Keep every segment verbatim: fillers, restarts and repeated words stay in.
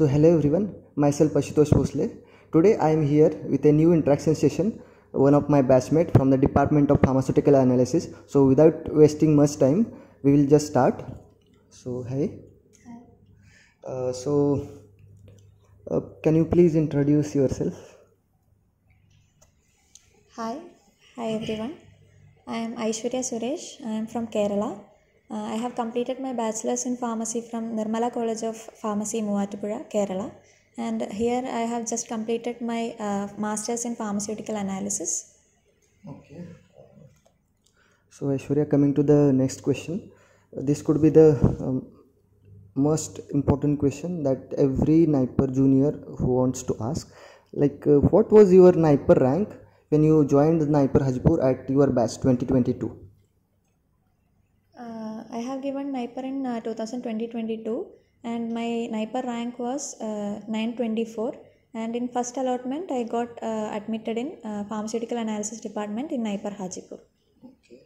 So hello everyone, myself Ashutosh Posle. Today I am here with a new interaction session, one of my batchmates from the Department of Pharmaceutical Analysis. So without wasting much time, we will just start. So hi. Hi. Uh, so uh, can you please introduce yourself? Hi. Hi everyone. I am Aishwarya Suresh. I am from Kerala. Uh, I have completed my bachelor's in pharmacy from Nirmala College of Pharmacy, Muvattupuzha, Kerala. And here I have just completed my uh, master's in pharmaceutical analysis. Okay. So Aishwarya, coming to the next question. This could be the um, most important question that every NIPER junior who wants to ask. Like, uh, what was your NIPER rank when you joined NIPER Hajipur at your batch twenty twenty-two? I have given NIPER in uh, two thousand twenty twenty-two and my NIPER rank was uh, nine twenty-four, and in first allotment I got uh, admitted in uh, pharmaceutical analysis department in NIPER Hajipur. Okay.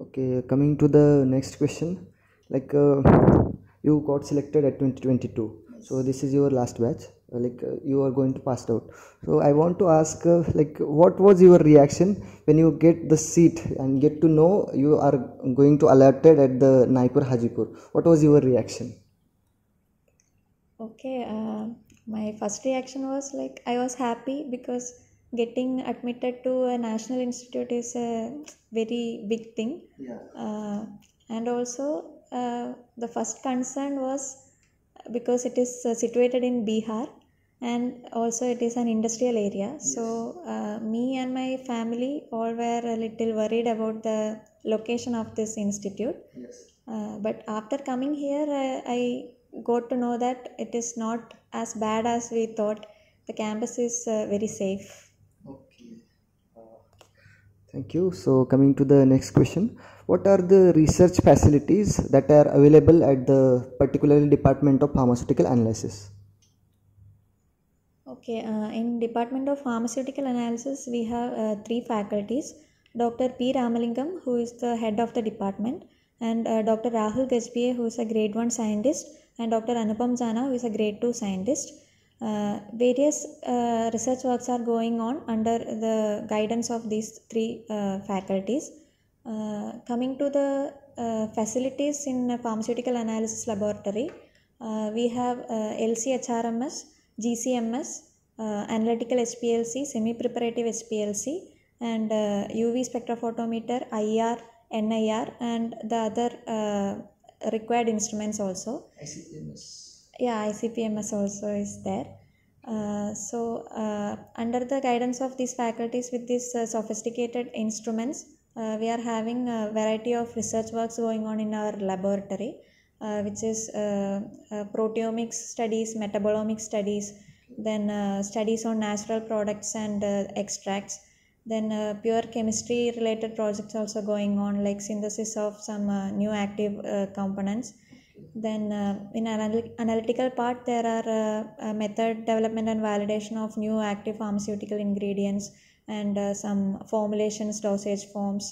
Okay, coming to the next question, like uh, you got selected at twenty twenty-two. Yes. So this is your last batch, like uh, you are going to pass out. So I want to ask, uh, like, what was your reaction when you get the seat and get to know you are going to allotted at the NIPER Hajipur? What was your reaction? Okay, uh, my first reaction was like I was happy, because getting admitted to a national institute is a very big thing. Yeah. Uh, and also uh, the first concern was because it is uh, situated in Bihar, and also it is an industrial area. Yes. So uh, me and my family all were a little worried about the location of this institute. Yes. Uh, but after coming here, I, I got to know that it is not as bad as we thought. The campus is uh, very safe. Okay. Uh, thank you. So coming to the next question. What are the research facilities that are available at the particular Department of Pharmaceutical Analysis? Okay, uh, in Department of Pharmaceutical Analysis, we have uh, three faculties. Doctor P. Ramalingam, who is the head of the department, and uh, Doctor Rahul Gaspiya, who is a grade one scientist, and Doctor Anupam Jana, who is a grade two scientist. Uh, various uh, research works are going on under the guidance of these three uh, faculties. Uh, coming to the uh, facilities in uh, pharmaceutical analysis laboratory, uh, we have uh, L C H R M S, G C M S, uh, analytical H P L C, semi-preparative H P L C, and uh, U V spectrophotometer, I R, N I R, and the other uh, required instruments also. I C P M S. Yeah, I C P M S also is there. Uh, so, uh, under the guidance of these faculties with these uh, sophisticated instruments, Uh, we are having a variety of research works going on in our laboratory, uh, which is uh, uh, proteomics studies, metabolomic studies, then uh, studies on natural products and uh, extracts, then uh, pure chemistry related projects also going on, like synthesis of some uh, new active uh, components. Then uh, in anal analytical part, there are uh, uh, method development and validation of new active pharmaceutical ingredients, and uh, some formulations, dosage forms.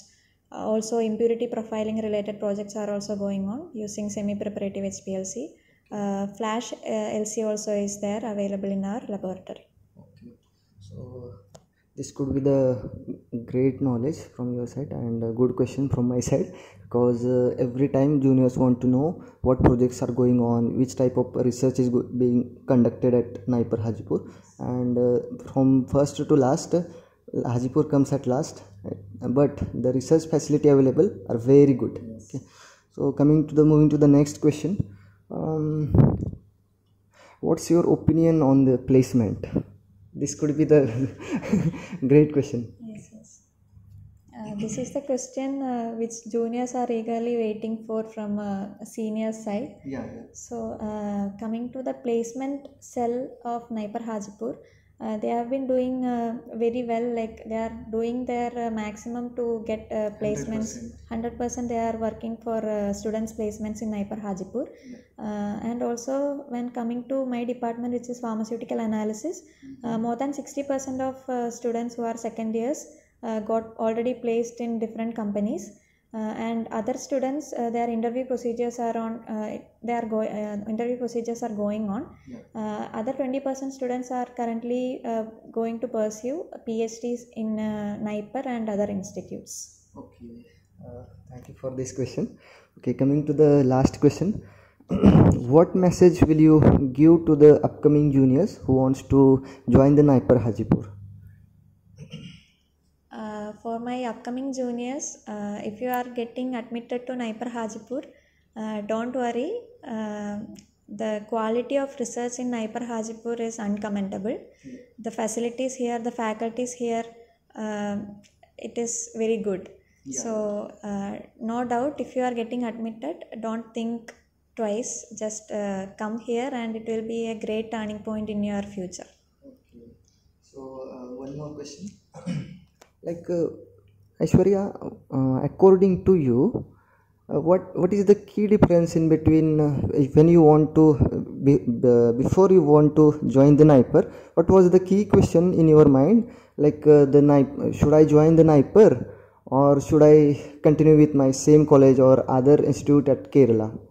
Uh, also impurity profiling related projects are also going on using semi-preparative H P L C. Uh, Flash uh, L C also is there available in our laboratory. Okay. So this could be the great knowledge from your side and a good question from my side, because uh, every time juniors want to know what projects are going on, which type of research is being conducted at NIPER Hajipur, and uh, from first to last, uh, Hajipur comes at last, but the research facility available are very good. Yes. Okay. So coming to the moving to the next question, um, what's your opinion on the placement? This could be the great question. Yes, yes. Uh, this is the question uh, which juniors are eagerly waiting for from uh, a senior side. Yeah. Yeah. So uh, coming to the placement cell of NIPER Hajipur. Uh, they have been doing uh, very well, like they are doing their uh, maximum to get uh, placements. one hundred percent they are working for uh, students placements in NIPER Hajipur. Uh, and also when coming to my department, which is pharmaceutical analysis, uh, more than sixty percent of uh, students who are second years uh, got already placed in different companies. Uh, and other students, uh, their interview procedures are on. Uh, they are go uh, interview procedures are going on. Yeah. Uh, other twenty percent students are currently uh, going to pursue PhDs in uh, NIPER and other institutes. Okay, uh, thank you for this question. Okay, coming to the last question. What message will you give to the upcoming juniors who wants to join the NIPER Hajipur? Uh, for my upcoming juniors, uh, if you are getting admitted to NIPER Hajipur, uh, don't worry. Uh, the quality of research in NIPER Hajipur is uncommentable. The facilities here, the faculties here, uh, it is very good. Yeah. So, uh, no doubt, if you are getting admitted, don't think twice, just uh, come here and it will be a great turning point in your future. Okay. So uh, one more question. Like uh, Aishwarya, uh, according to you, uh, what what is the key difference in between uh, when you want to be, uh, before you want to join the NIPER, what was the key question in your mind? Like uh, the NIPER, should I join the NIPER or should I continue with my same college or other institute at Kerala?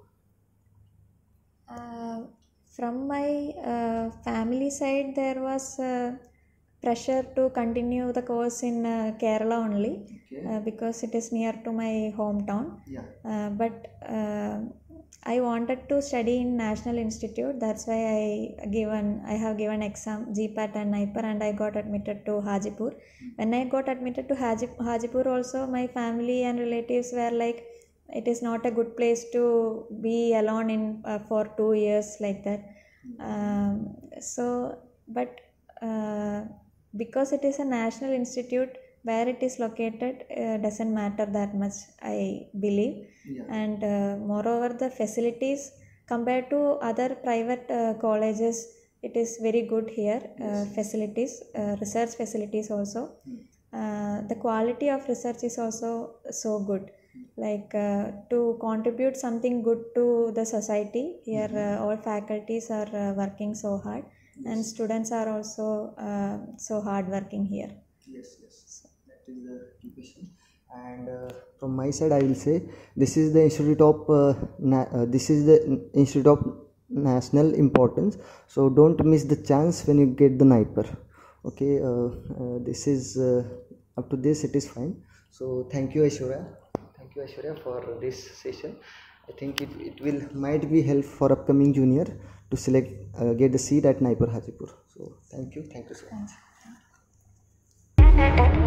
From my uh, family side, there was uh, pressure to continue the course in uh, Kerala only. Okay. Uh, because it is near to my hometown. Yeah. Uh, but uh, I wanted to study in National Institute. That's why I given I have given exam G PAT and NIPER, and I got admitted to Hajipur. Mm-hmm. When I got admitted to Hajip, Hajipur also, my family and relatives were like, it is not a good place to be alone in uh, for two years like that. Um, so, but uh, because it is a national institute, where it is located uh, doesn't matter that much, I believe. Yeah. And uh, moreover, the facilities compared to other private uh, colleges, it is very good here. Uh, facilities, uh, research facilities also. Uh, the quality of research is also so good. Like uh, to contribute something good to the society here. Mm-hmm. uh, all faculties are uh, working so hard. Yes. And students are also uh, so hard working here. Yes, yes. So that is the key question. And uh, from my side, I will say this is the institute of uh, uh, this is the institute of national importance. So don't miss the chance when you get the NIPER. Okay, uh, uh, this is uh, up to this it is fine. So thank you, Aishwarya. Aishwarya, for this session. I think it, it will might be help for upcoming junior to select uh, get the seat at NIPER Hajipur. So thank you, thank you so much.